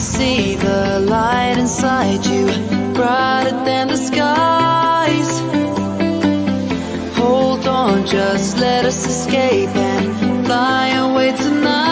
See the light inside you, brighter than the skies. Hold on, just let us escape and fly away tonight.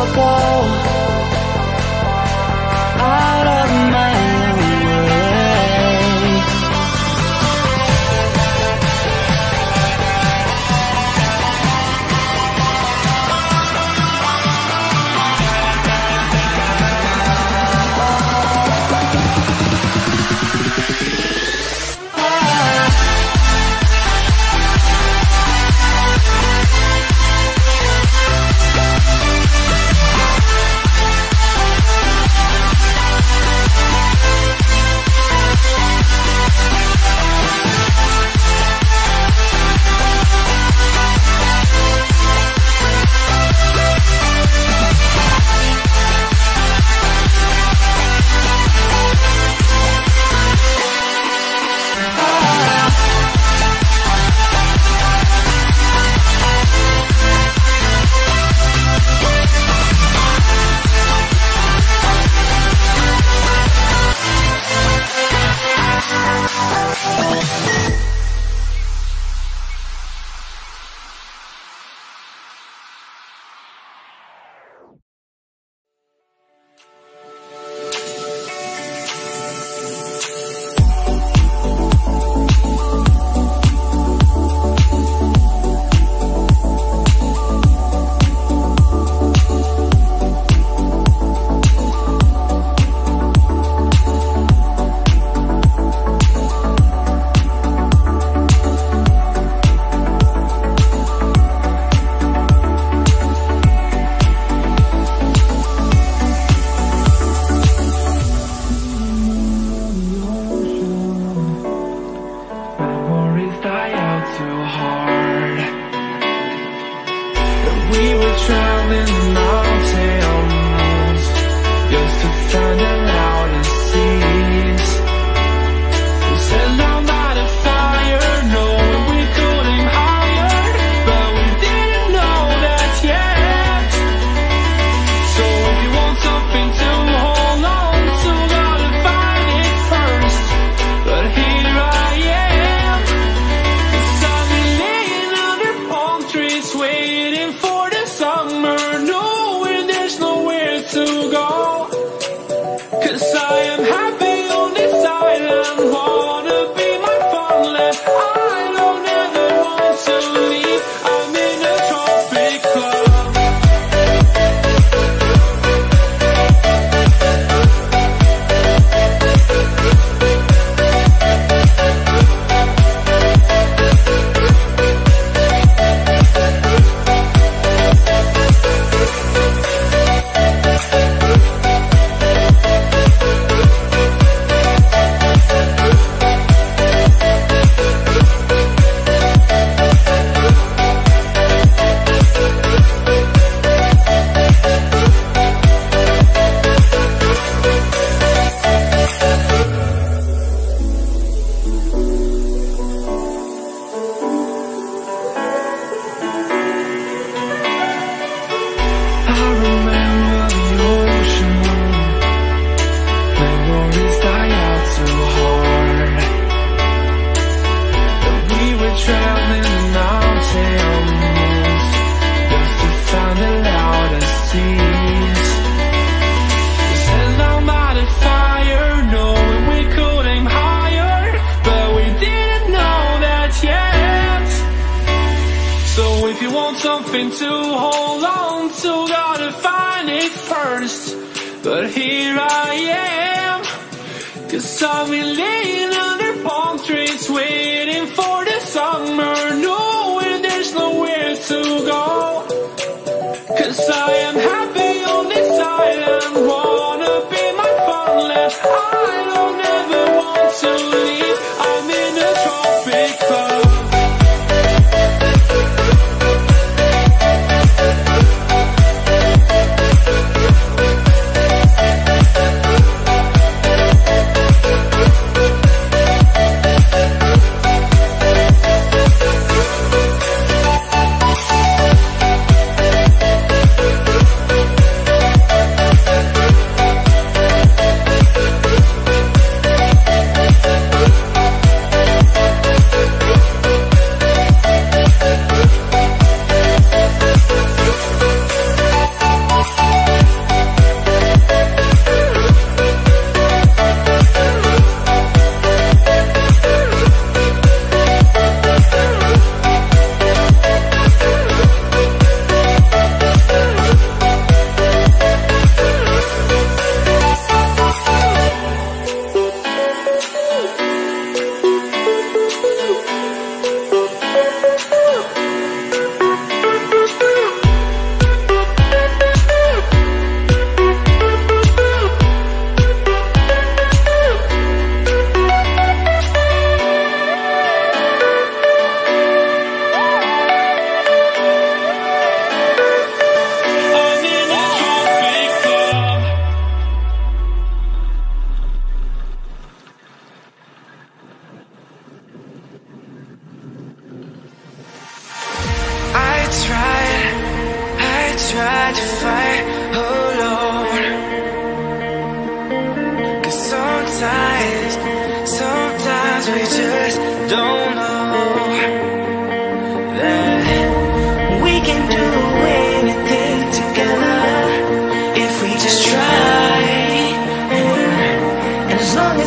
I'll go out of my way.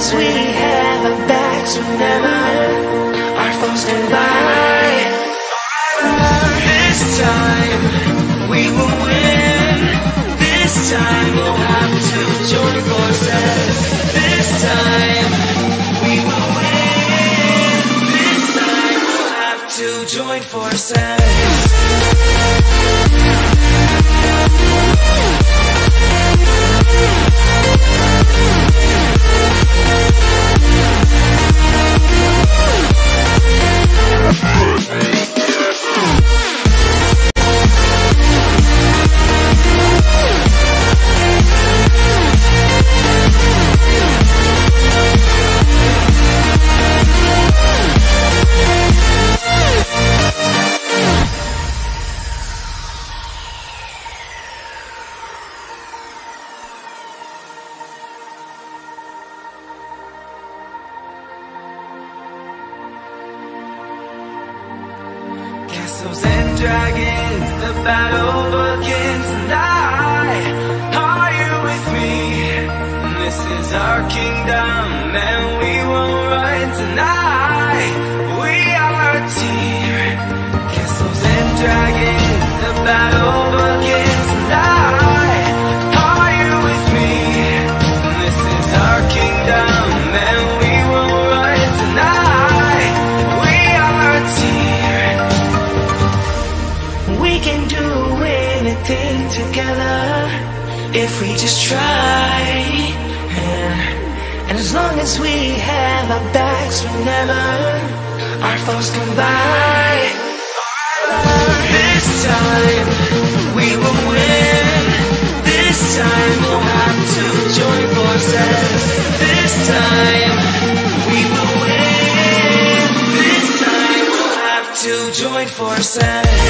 thoughts we have are back to never. Our thoughts combine forever. This time we will win. This time we'll have to join forces. This time we will win. This time we'll have to join forces. Castles and dragons, the battle begins, and are you with me? This is our kingdom, and we won't run tonight. We are a team. Castles and dragons, the battle begins, and are you with me? This is our kingdom, and we won't run tonight. We are a team. We can do anything together if we just try, yeah. And as long as we have our backs, we'll never our thoughts combine forever. This time we will win. This time we'll have to join forces. This time we will win. This time we'll have to join forces.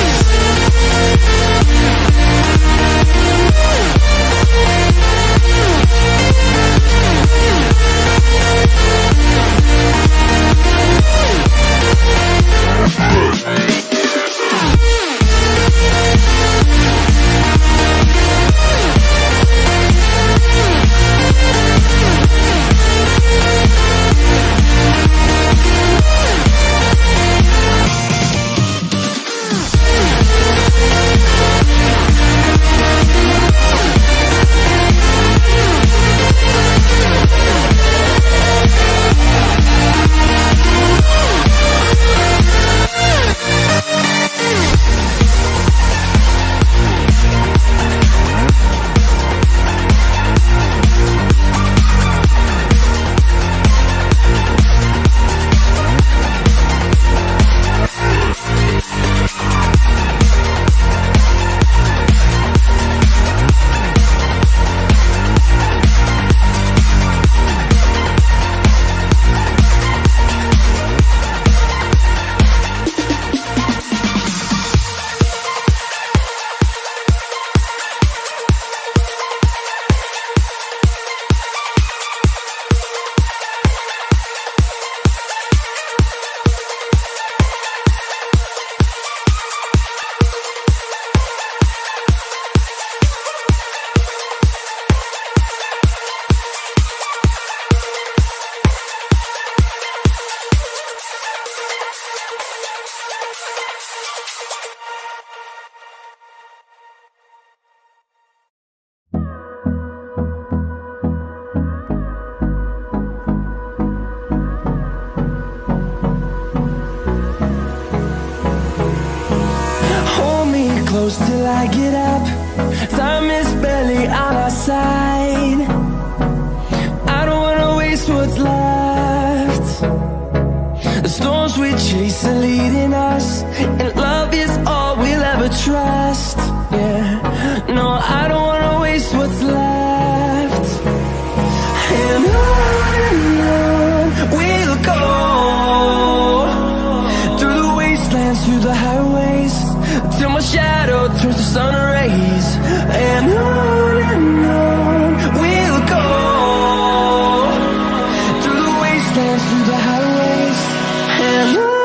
Close till I get up. Time is barely on our side. I don't wanna waste what's left. The storms we chase are leading us, and love is all we'll ever trust. Yeah, no, I don't wanna waste what's left. And on we'll go, through the wastelands, through the highways, till my shadow turns to sun rays. And on we'll go, through the wastelands, through the highways, and on we'll go.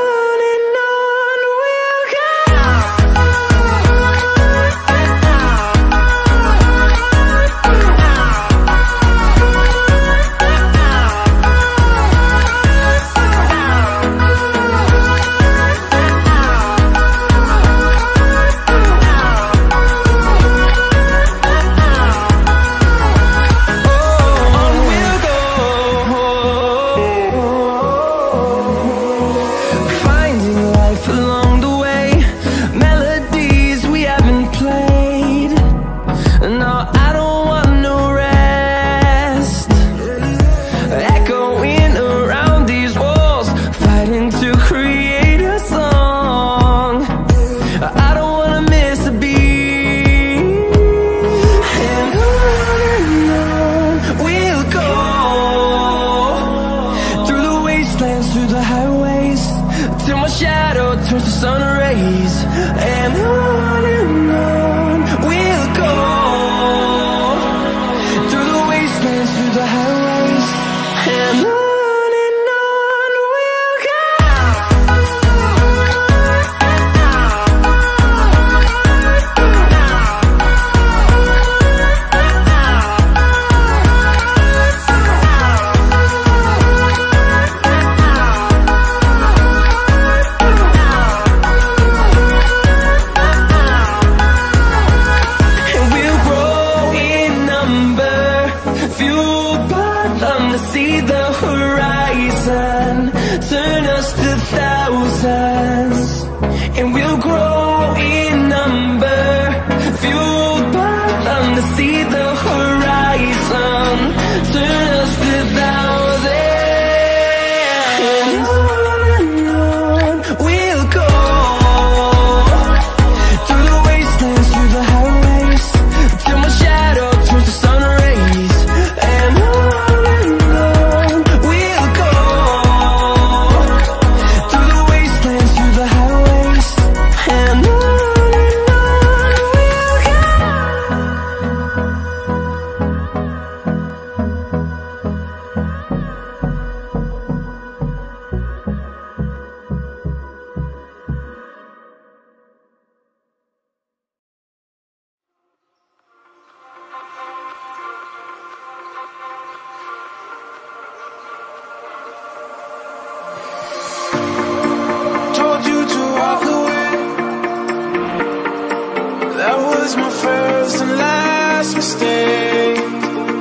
was my first and last mistake.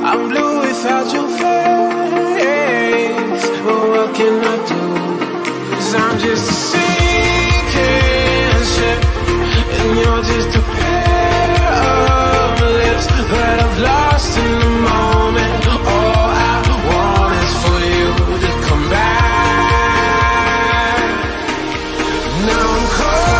I blew without your face, but what can I do? 'Cause I'm just a sinking ship, and you're just a pair of lips that I've lost in the moment. All I want is for you to come back. Now I'm cold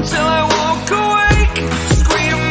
until I walk awake, scream.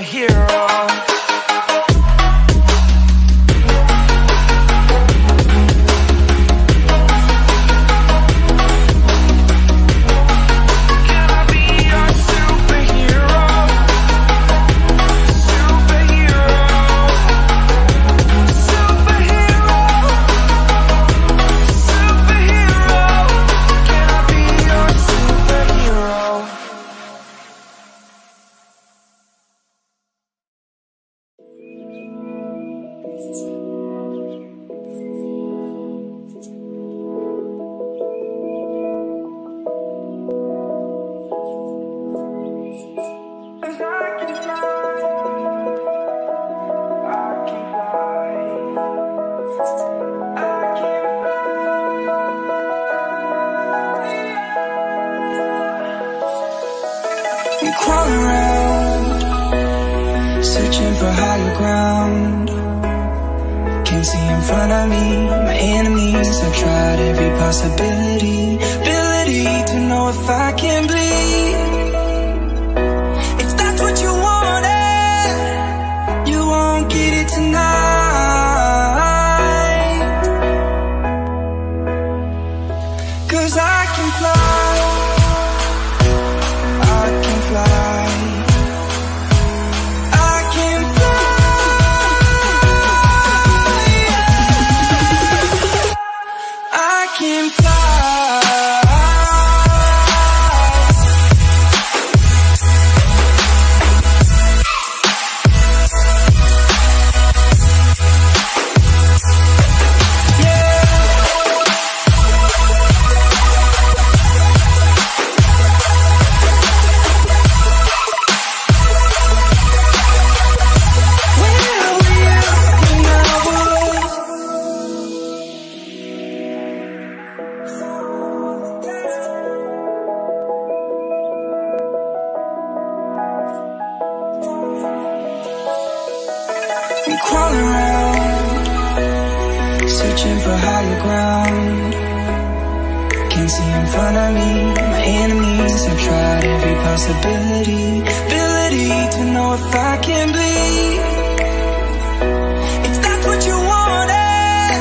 a hero. Searching for higher ground, can't see in front of me. My enemies have tried every possibility, ability to know if I can bleed. If that's what you wanted, you won't get it tonight. 'Cause I can fly, I can fly. Crawl around, searching for higher ground, can't see in front of me. My enemies have tried every possibility, ability to know if I can bleed. If that's what you wanted,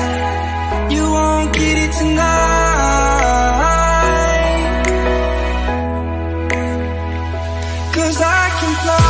you won't get it tonight. 'Cause I can fly,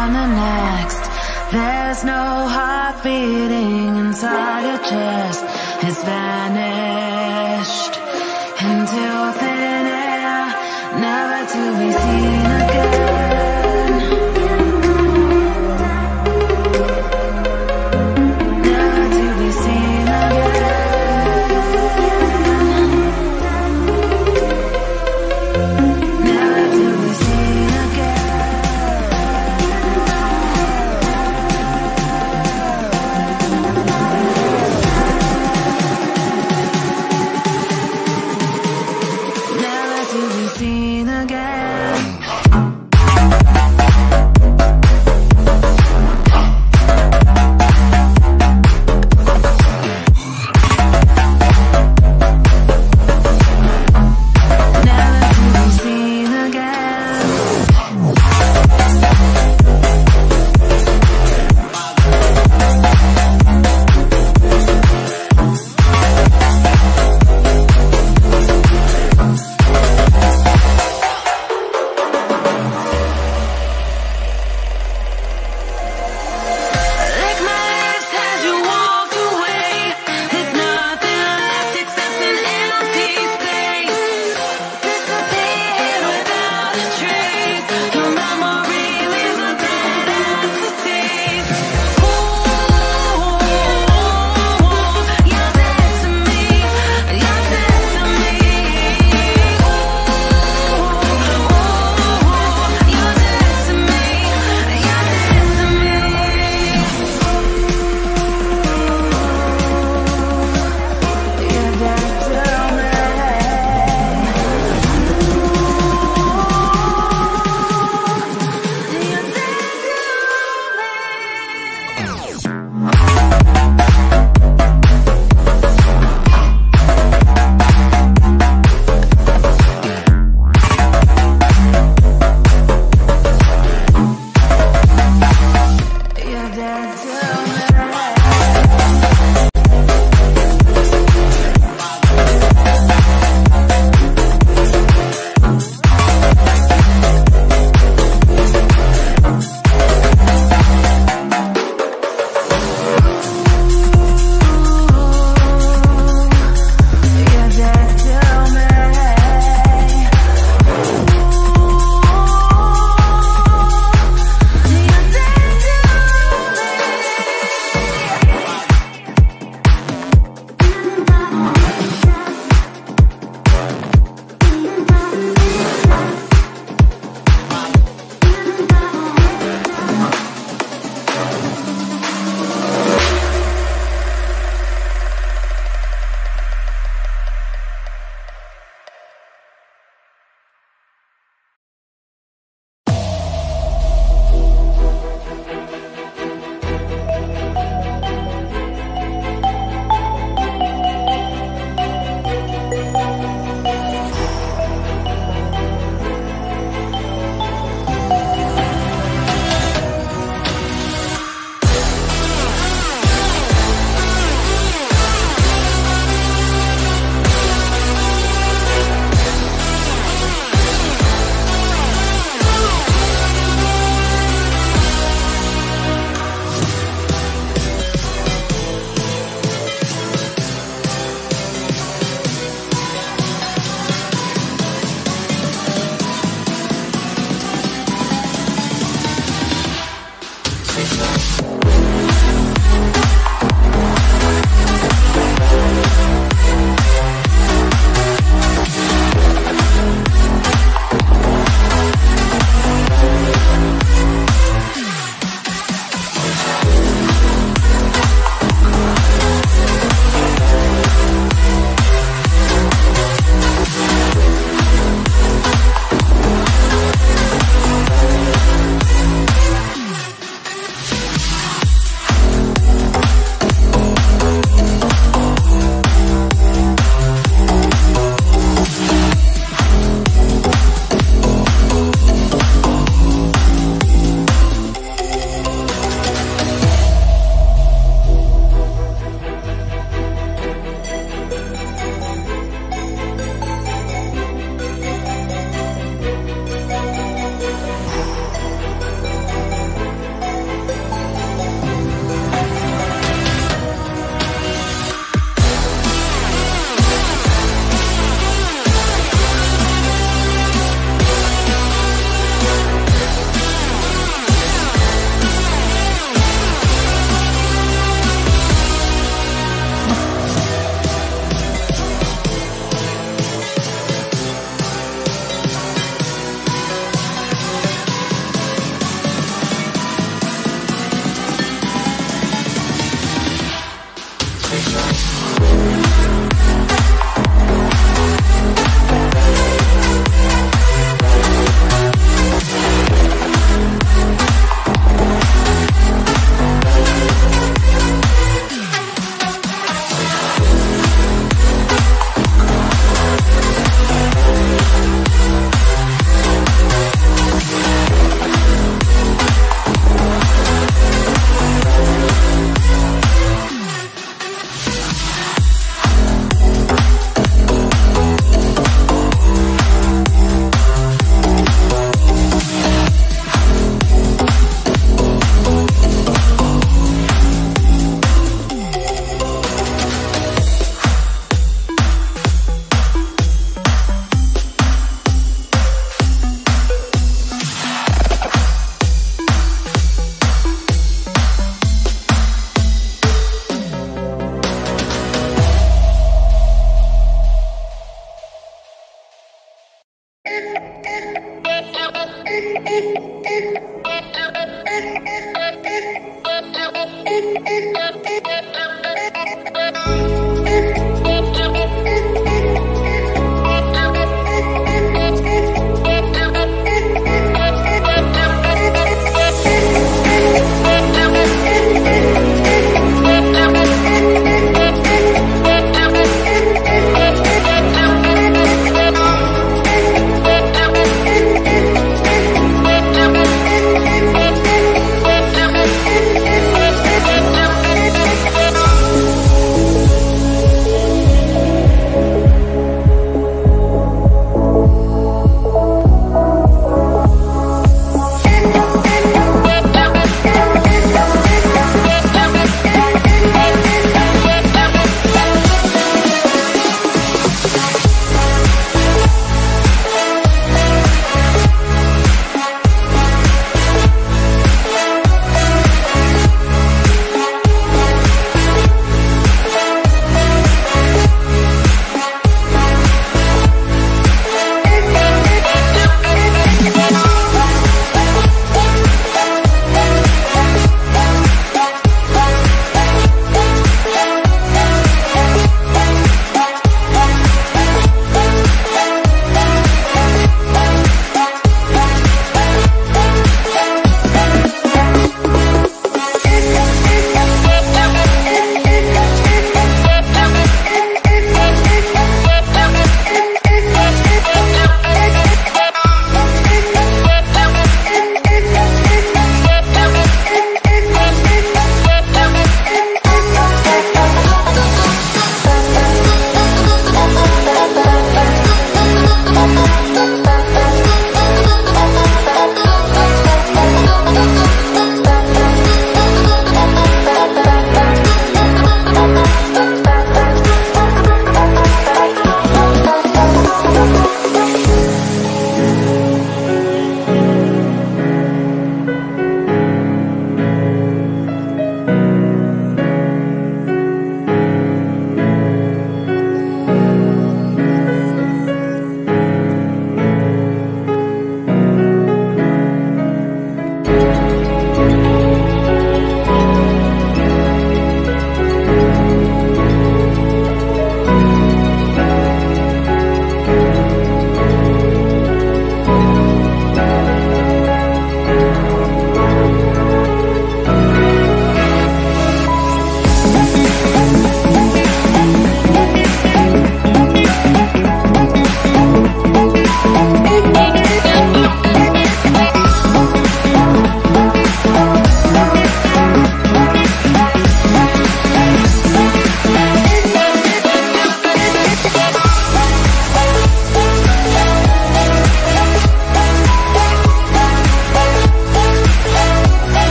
on the next. There's no heart beating inside your chest. It's vanished into thin air, never to be seen again. Seen again.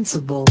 invincible.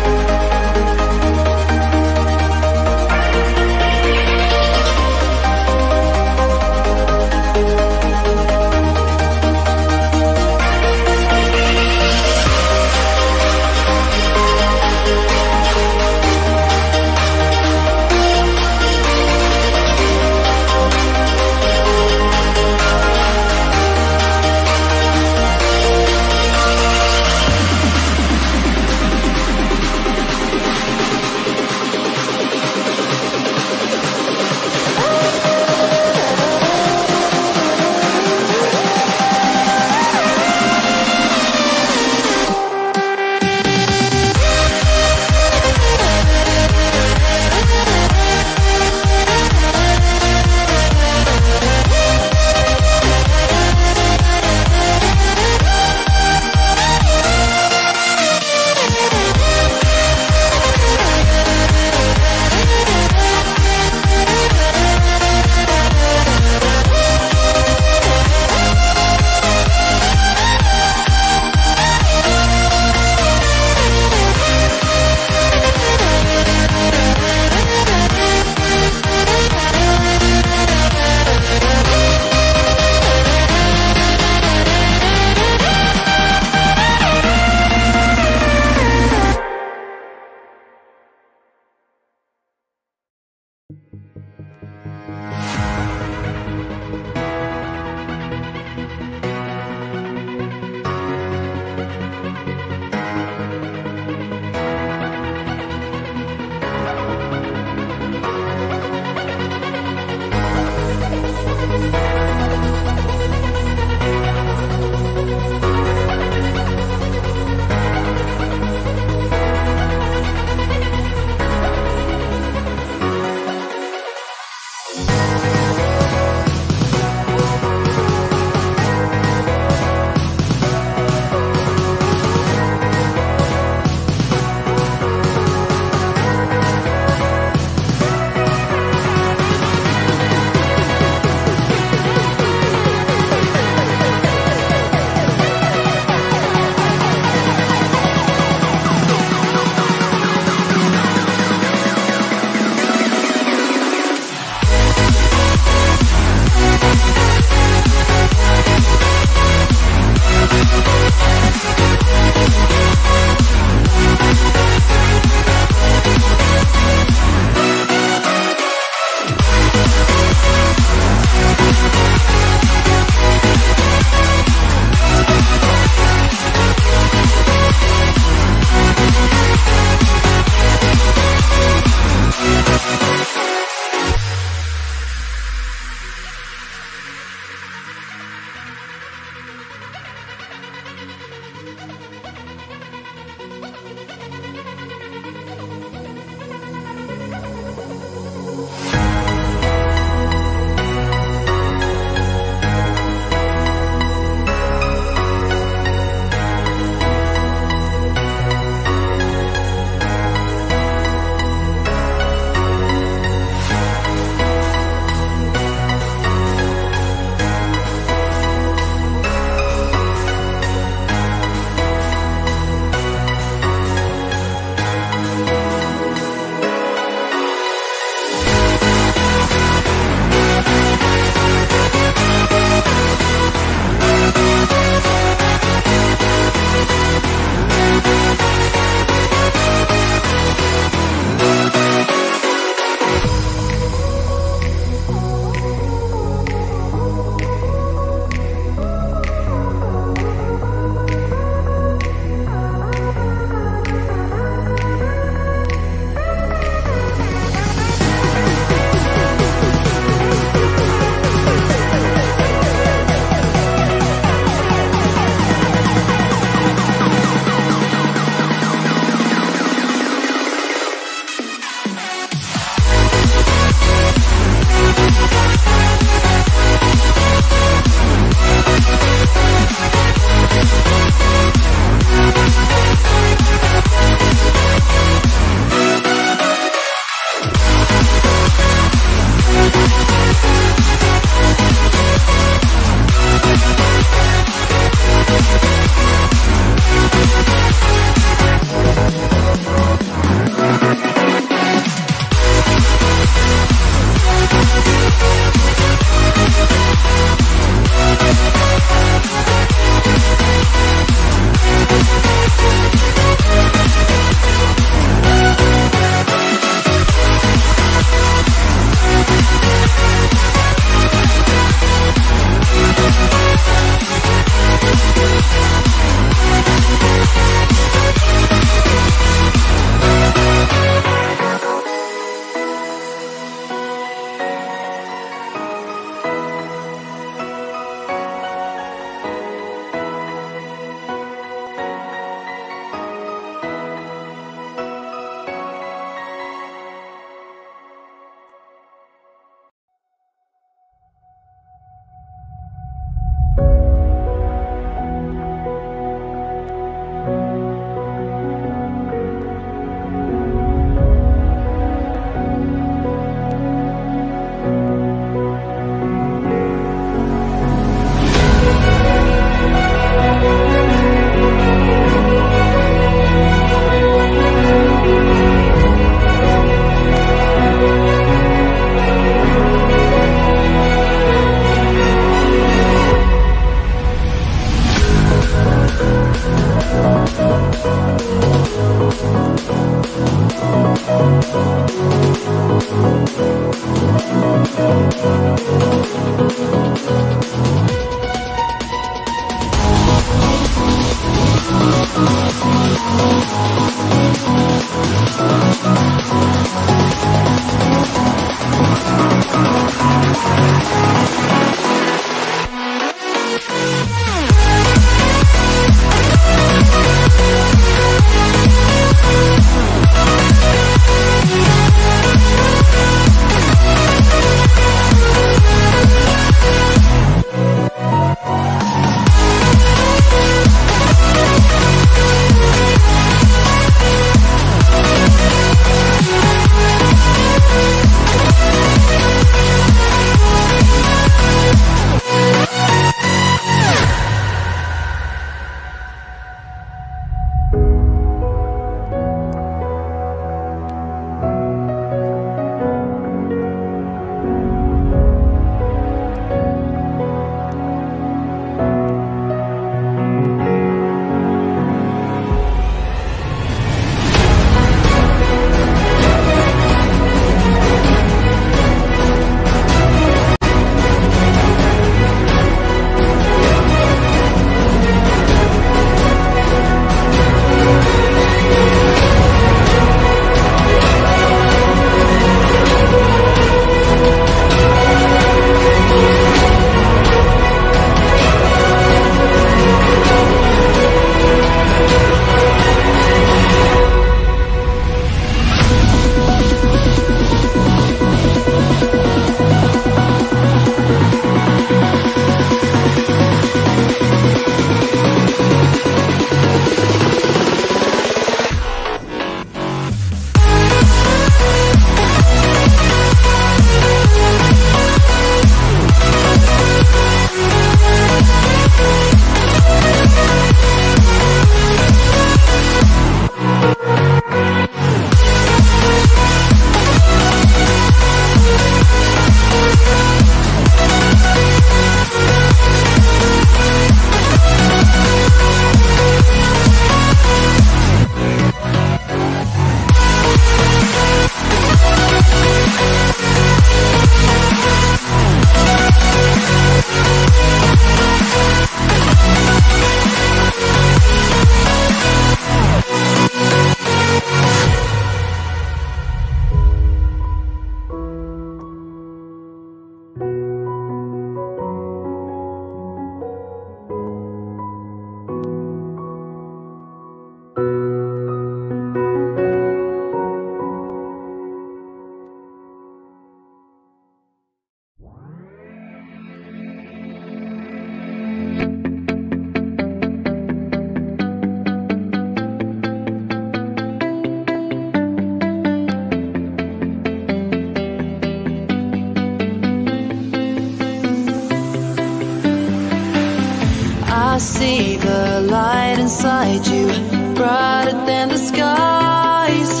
I see the light inside you, brighter than the skies.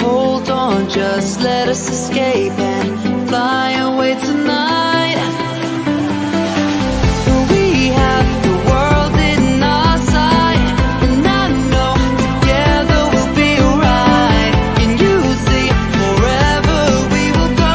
Hold on, just let us escape and fly away tonight. We have the world in our sight, and I know together we'll be alright. And you see, forever we will go.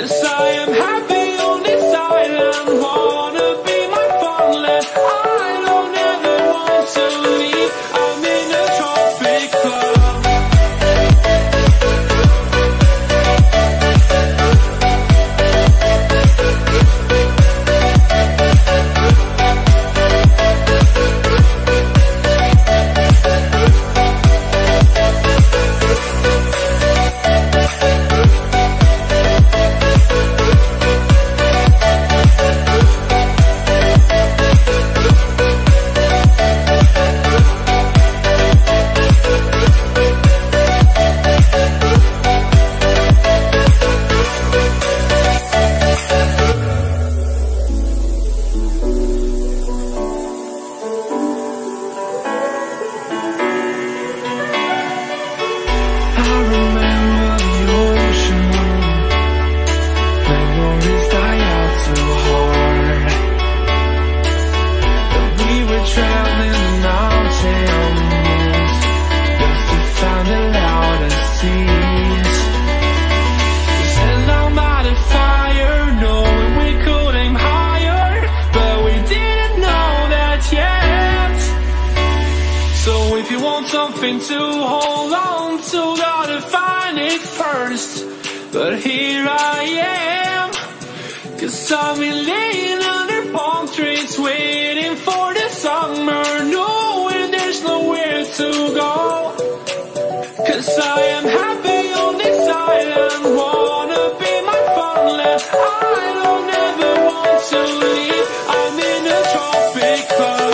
'Cause I am happy on this island. Wanna be my fatherland. I don't ever want to leave. I'm in a tropic something to hold on to, gotta find it first. But here I am, 'cause I've been laying under palm trees, waiting for the summer, knowing there's nowhere to go. 'Cause I am happy on this island, wanna be my fatherland. I don't ever want to leave. I'm in a tropic club.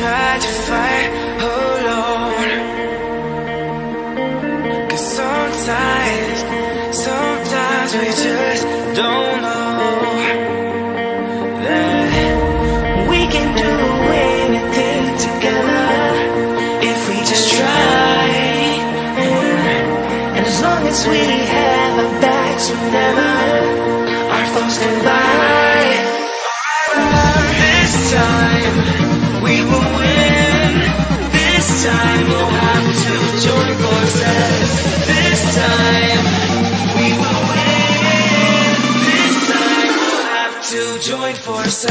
Tried to fight alone, 'cause sometimes we just don't know. Join forces.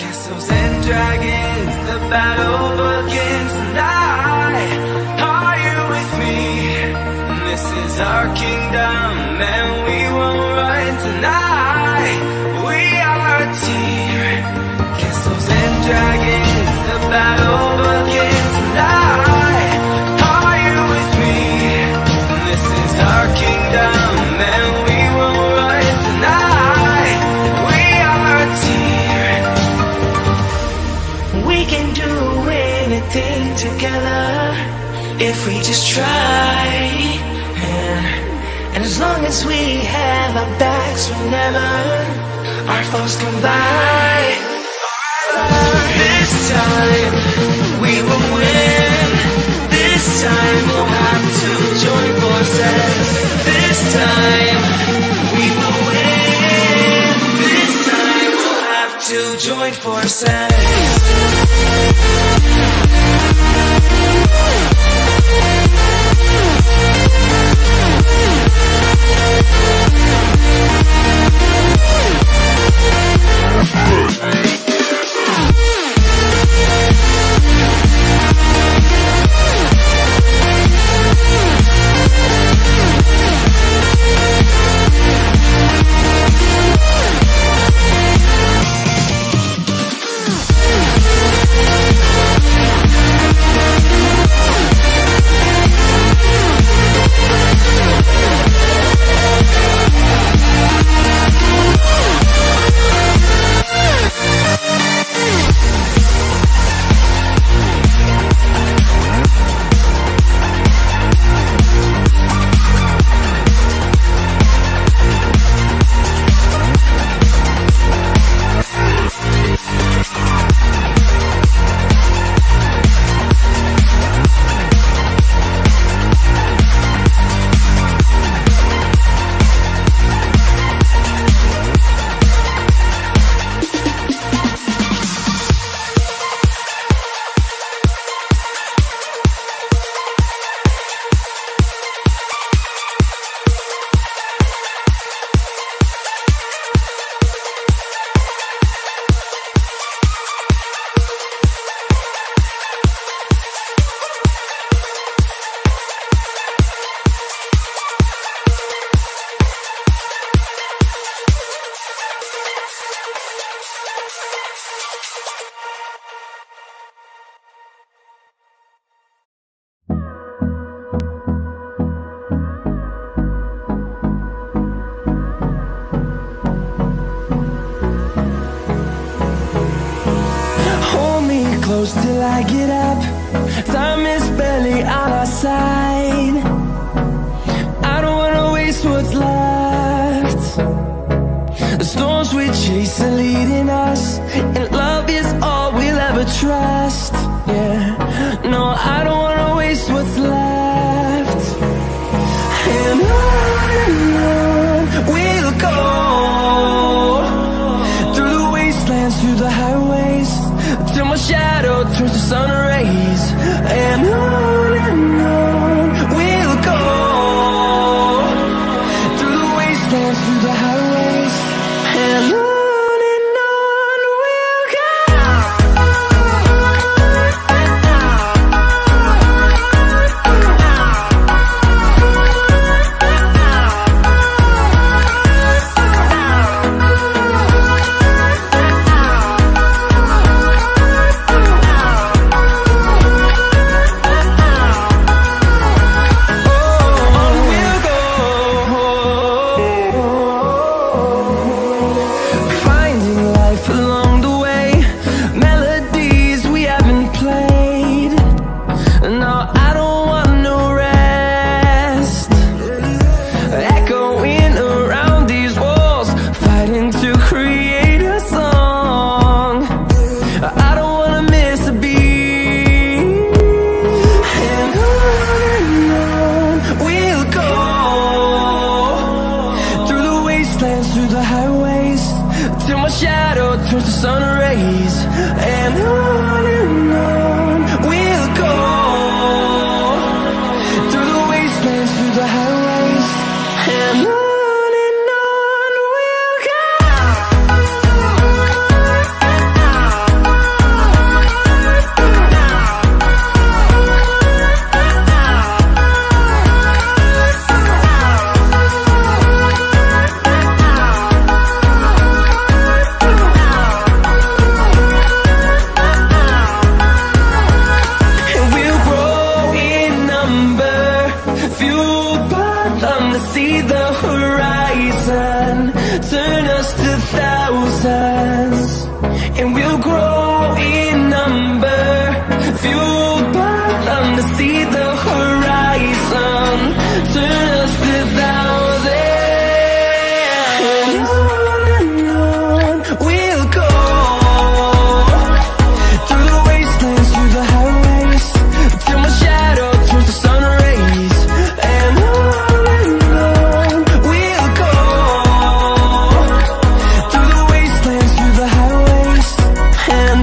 Castles and dragons, the battle begins, and I, are you with me? And this is is our kingdom, and we won't run tonight. We are a team against those and dragons. The battle begins tonight. Are you with me? This is our kingdom, and we won't run tonight. We are a team. We can do anything together if we just try, yeah. And as long as we have our backs, we'll never our foes come by. This time we will win. This time we'll have to join forces. This time we will win. This time we'll have to join forces. Close till I get up. Time is barely on our side. I don't wanna waste what's left. The storms we chase are leading us, and love is all we'll ever trust. Yeah, no, I don't wanna waste what's left. And on we'll go, through the wastelands, through the highways, till my shadow turns to sun rays. And on we'll go, through the wastelands, through the highways. And on we'll see the horizon, turn us to thousands, and we'll grow in number, fueled by them to see the horizon, turn us to thousands. On and on we'll go, through the wastelands, through the highways, till my shadow turns to sun rays. And on we'll go, through the wastelands, through the highways, and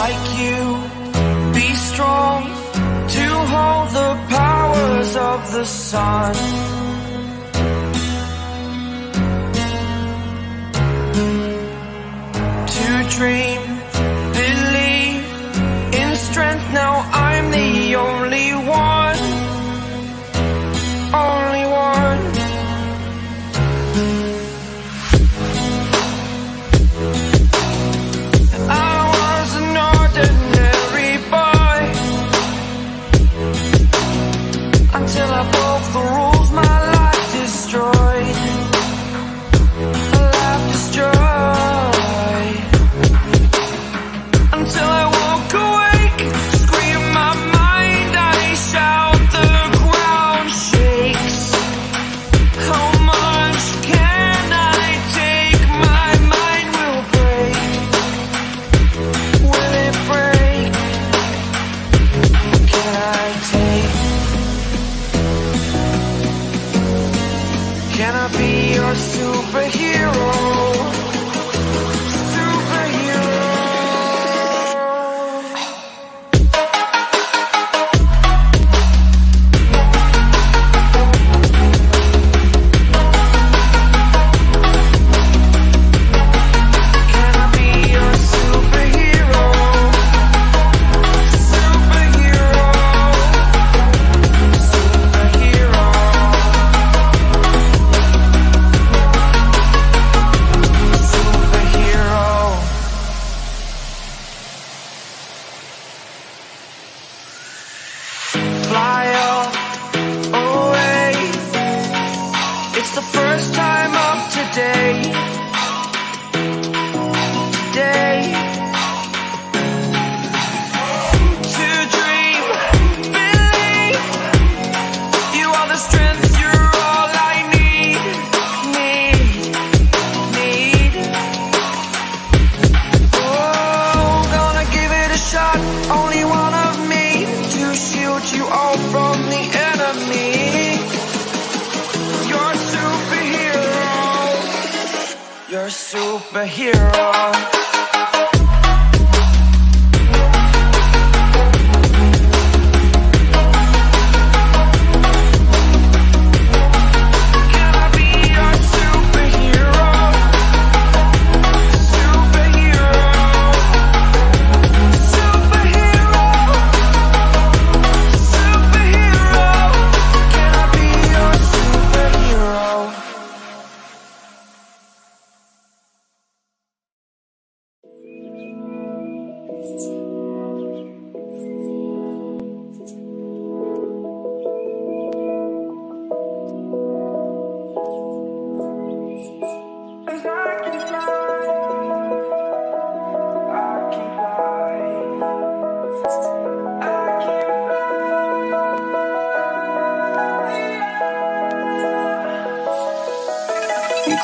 like you. Be strong to hold the powers of the sun. To dream, believe in strength. Now I'm the only one. Only one. Till I broke the rules, my life destroyed. My life destroyed. Until I woke awake, scream my mind, I shout, the ground shakes. How much can I take? My mind will break. Will it break? Can I take? Can I be your superhero? Fly away. It's the first time of today. Today. To dream, believe. You are the strength, you're all I need. Oh, gonna give it a shot. Only one of me to shield you all from the enemy. You're a superhero. You're a superhero.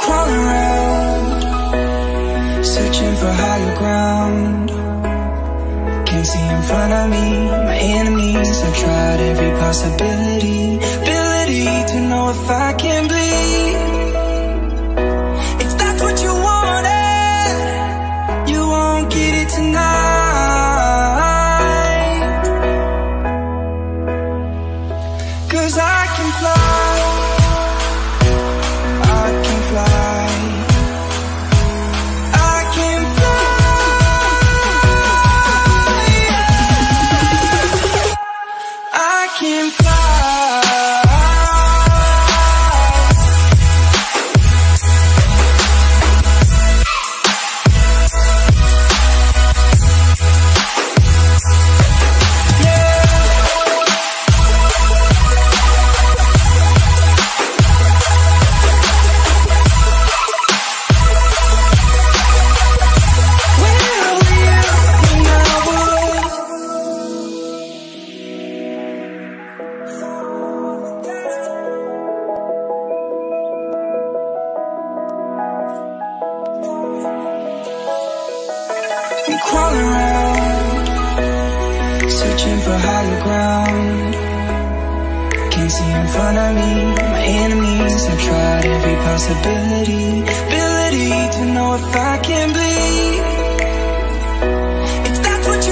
Crawling around, searching for higher ground. Can't see in front of me, my enemies. I tried every possibility to know if I can bleed. If that's what you wanted, you won't get it tonight. 'Cause I can fly. Crawling around, searching for higher ground. Can't see in front of me, my enemies. I've tried every possibility to know if I can bleed. If that's what you